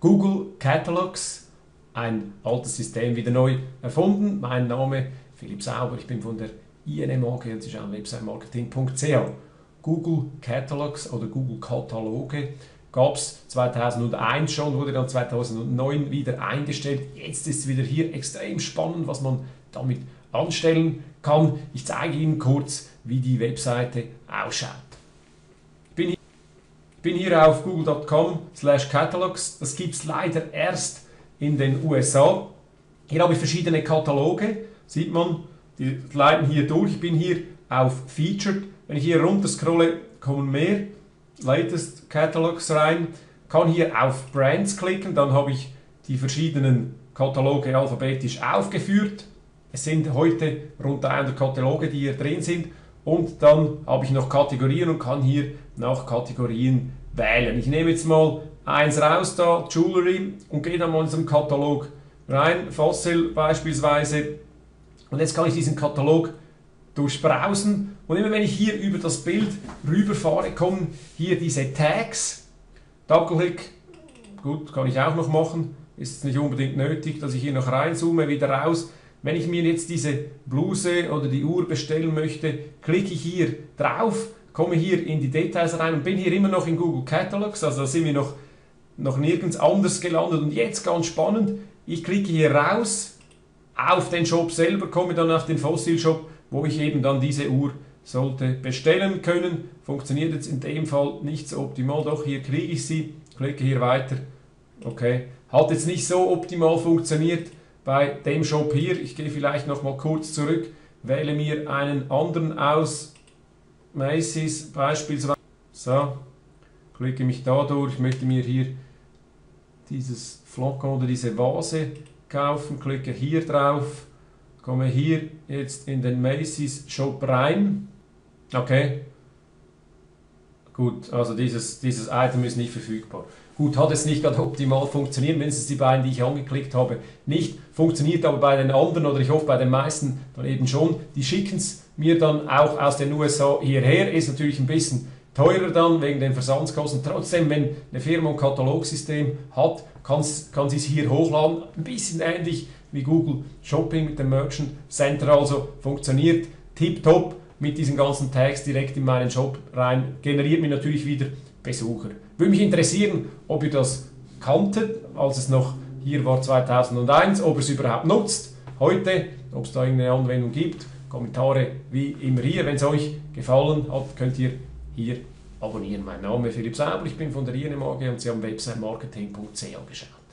Google Catalogs, ein altes System, wieder neu erfunden. Mein Name Philipp Sauber, ich bin von der INM AG und Sie schauen website-marketing.ch. Google Catalogs oder Google Kataloge gab es 2001 schon, wurde dann 2009 wieder eingestellt. Jetzt ist es wieder hier extrem spannend, was man damit anstellen kann. Ich zeige Ihnen kurz, wie die Webseite ausschaut. Ich bin hier auf google.com/catalogs. Das gibt es leider erst in den USA. Hier habe ich verschiedene Kataloge. Sieht man, die leiten hier durch. Ich bin hier auf Featured. Wenn ich hier runter scrolle, kommen mehr Latest Catalogs rein. Kann hier auf Brands klicken. Dann habe ich die verschiedenen Kataloge alphabetisch aufgeführt. Es sind heute rund 100 Kataloge, die hier drin sind. Und dann habe ich noch Kategorien und kann hier nach Kategorien wählen. Ich nehme jetzt mal eins raus da, Jewelry, und gehe dann mal in diesen Katalog rein, Fossil beispielsweise. Und jetzt kann ich diesen Katalog durchbrausen. Und immer wenn ich hier über das Bild rüberfahre, kommen hier diese Tags. Doppelklick, gut, kann ich auch noch machen. Ist nicht unbedingt nötig, dass ich hier noch reinzoome, wieder raus. Wenn ich mir jetzt diese Bluse oder die Uhr bestellen möchte, klicke ich hier drauf, komme hier in die Details rein und bin hier immer noch in Google Catalogs, also da sind wir noch nirgends anders gelandet. Und jetzt ganz spannend, ich klicke hier raus auf den Shop selber, komme dann auf den Fossil Shop, wo ich eben dann diese Uhr sollte bestellen können. Funktioniert jetzt in dem Fall nicht so optimal, doch hier kriege ich sie, klicke hier weiter, okay, hat jetzt nicht so optimal funktioniert. Bei dem Shop hier, ich gehe vielleicht noch mal kurz zurück, wähle mir einen anderen aus, Macy's beispielsweise. So, klicke mich da durch, ich möchte mir hier dieses Flocon oder diese Vase kaufen, klicke hier drauf, komme hier jetzt in den Macy's Shop rein. Okay, gut, also dieses Item ist nicht verfügbar. Gut, hat es nicht gerade optimal funktioniert, mindestens die beiden, die ich angeklickt habe, nicht funktioniert, aber bei den anderen oder ich hoffe bei den meisten dann eben schon. Die schicken es mir dann auch aus den USA hierher, ist natürlich ein bisschen teurer dann wegen den Versandskosten. Trotzdem, wenn eine Firma ein Katalogsystem hat, kann sie es hier hochladen. Ein bisschen ähnlich wie Google Shopping mit dem Merchant Center, also funktioniert tipptopp mit diesen ganzen Tags direkt in meinen Shop rein, generiert mir natürlich wieder Besucher. Würde mich interessieren, ob ihr das kanntet, als es noch hier war 2001, ob ihr es überhaupt nutzt heute, ob es da irgendeine Anwendung gibt. Kommentare wie immer hier. Wenn es euch gefallen hat, könnt ihr hier abonnieren. Mein Name ist Philipp Sauber, ich bin von der INM AG und Sie haben website-marketing.ch geschaut.